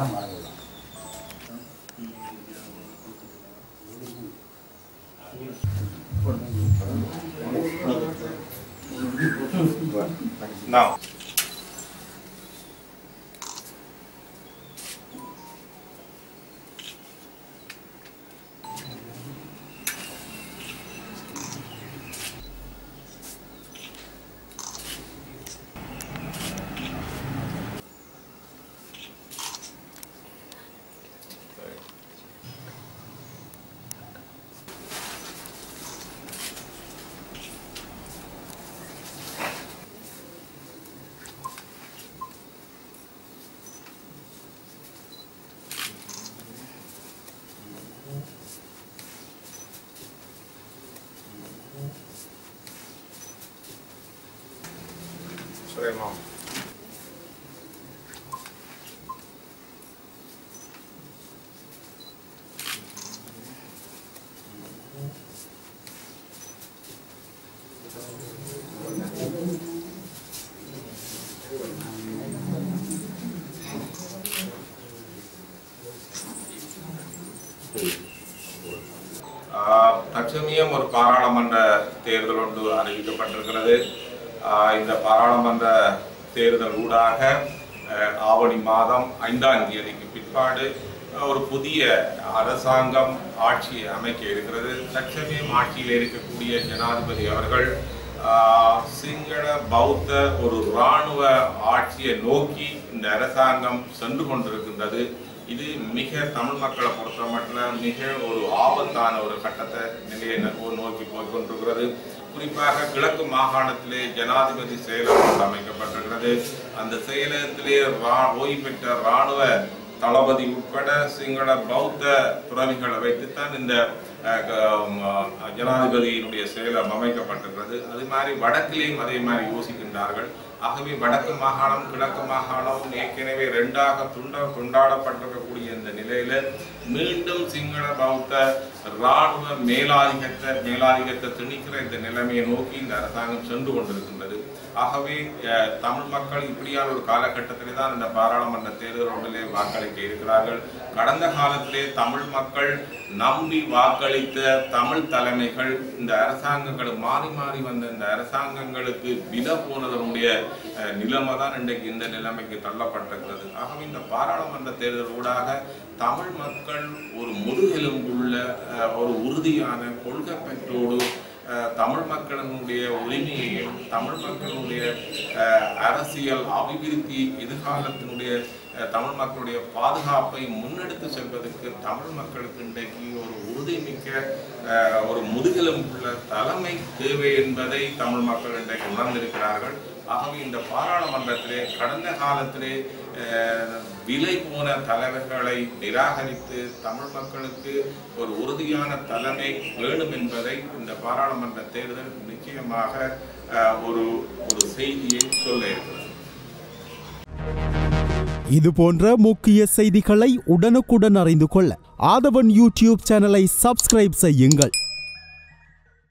தான் மறந்துடும். Now. Sorry, Mom. தற்சமயம் ஒரு பாராளுமன்ற தேர்தல் ஒன்று அறிவிக்கப்பட்டிருக்கிறது. இந்த பாராளுமன்ற தேர்தல் ஊடாக ஆவணி மாதம் 5ஆம் தேதிக்கு பிற்பாடு ஒரு புதிய அரசாங்கம் ஆட்சியை அமைக்க இருக்கிறது. தற்சமயம் ஆட்சியில் இருக்கக்கூடிய ஜனாதிபதி அவர்கள் சிங்கள பௌத்த ஒரு இராணுவ ஆட்சியை நோக்கி இந்த அரசாங்கம் சென்று கொண்டிருக்கின்றது. இது மிக தமிழ் மக்களை பொறுத்த மட்டும் மிக ஒரு ஆபத்தான ஒரு கட்டத்தை நிலையை நோக்கி போய்கொண்டிருக்கிறது. குறிப்பாக கிழக்கு மாகாணத்திலே ஜனாதிபதி செயலகம் அமைக்கப்பட்டிருக்கிறது. அந்த செயலகத்திலே ஓய்வு பெற்ற இராணுவ தளபதி உட்பட சிங்கள பௌத்த துறவிகளை வைத்துத்தான் இந்த ஜனாதிபதியினுடைய செயலம் அமைக்கப்பட்டிருக்கிறது. அது மாதிரி வடக்கிலேயும் அதே மாதிரி யோசிக்கின்றார்கள். ஆகவே வடக்கு மாகாணம் கிழக்கு மாகாணம் ஏற்கனவே ரெண்டாக துண்டாடப்பட்டிருக்கக்கூடிய இந்த நிலையில மீண்டும் சிங்கள பௌத்த இராணுவ மேலாதிக்கத்தை திணிக்கிற இந்த நிலைமையை நோக்கி இந்த அரசாங்கம் சென்று கொண்டிருக்கின்றது. ஆகவே தமிழ் மக்கள் இப்படியான ஒரு காலகட்டத்திலே தான் இந்த பாராளுமன்ற தேர்தலோடிலே வாக்களிக்க இருக்கிறார்கள். கடந்த காலத்திலே தமிழ் மக்கள் நம்பி வாக்களித்த தமிழ் தலைமைகள் இந்த அரசாங்கங்கள் மாறி மாறி வந்த இந்த அரசாங்கங்களுக்கு விட போனதனுடைய நிலைமை தான் இன்றைக்கு இந்த நிலைமைக்கு தள்ளப்பட்டிருக்கிறது. ஆகவே இந்த பாராளுமன்ற தேர்தல் ஊடாக தமிழ் மக்கள் ஒரு முதுகெலும்புள்ள ஒரு உறுதியான கொள்கை பற்றோடு தமிழ் மக்களினுடைய உரிமையையும் தமிழ் மக்களுடைய அரசியல் அபிவிருத்தி எதிர்காலத்தினுடைய தமிழ் மக்களுடைய பாதுகாப்பை முன்னெடுத்து செல்வதற்கு தமிழ் மக்களுக்கு இன்றைக்கு ஒரு உறுதிமிக்க ஒரு முதுகெலும்புள்ள தலைமை தேவை என்பதை தமிழ் மக்கள் இன்றைக்கு உணர்ந்திருக்கிறார்கள். ஆகவே இந்த பாராளுமன்றத்திலே கடந்த காலத்திலே விலை போன தலைவர்களை நிராகரித்து தமிழ் மக்களுக்கு ஒரு உறுதியான தலைமை வேண்டும் என்பதை இந்த பாராளுமன்ற தேர்தல் நிச்சயமாக ஒரு ஒரு செய்தியை சொல்ல இருக்கிறது. இது போன்ற முக்கிய செய்திகளை உடனுக்குடன் அறிந்து கொள்ள ஆதவன் யூடியூப் சேனலை சப்ஸ்கிரைப் செய்யுங்கள்.